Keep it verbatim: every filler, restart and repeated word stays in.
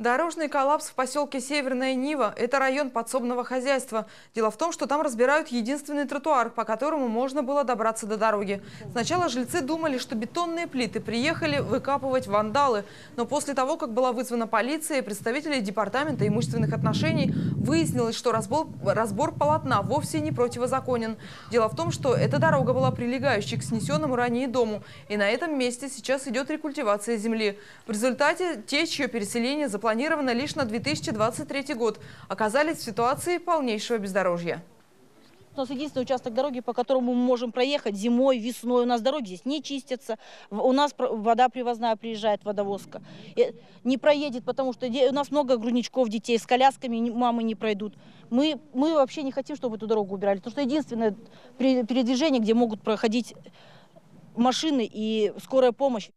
Дорожный коллапс в поселке Северная Нива – это район подсобного хозяйства. Дело в том, что там разбирают единственный тротуар, по которому можно было добраться до дороги. Сначала жильцы думали, что бетонные плиты приехали выкапывать вандалы. Но после того, как была вызвана полиция и представители департамента имущественных отношений, выяснилось, что разбор, разбор полотна вовсе не противозаконен. Дело в том, что эта дорога была прилегающей к снесенному ранее дому. И на этом месте сейчас идет рекультивация земли. В результате те, чье переселение запланировано, Запланировано лишь на две тысячи двадцать третий год, оказались в ситуации полнейшего бездорожья. У нас единственный участок дороги, по которому мы можем проехать зимой, весной. У нас дороги здесь не чистятся, у нас вода привозная приезжает, водовозка. Не проедет, потому что у нас много грудничков детей с колясками, мамы не пройдут. Мы, мы вообще не хотим, чтобы эту дорогу убирали, потому что единственное передвижение, где могут проходить машины и скорая помощь.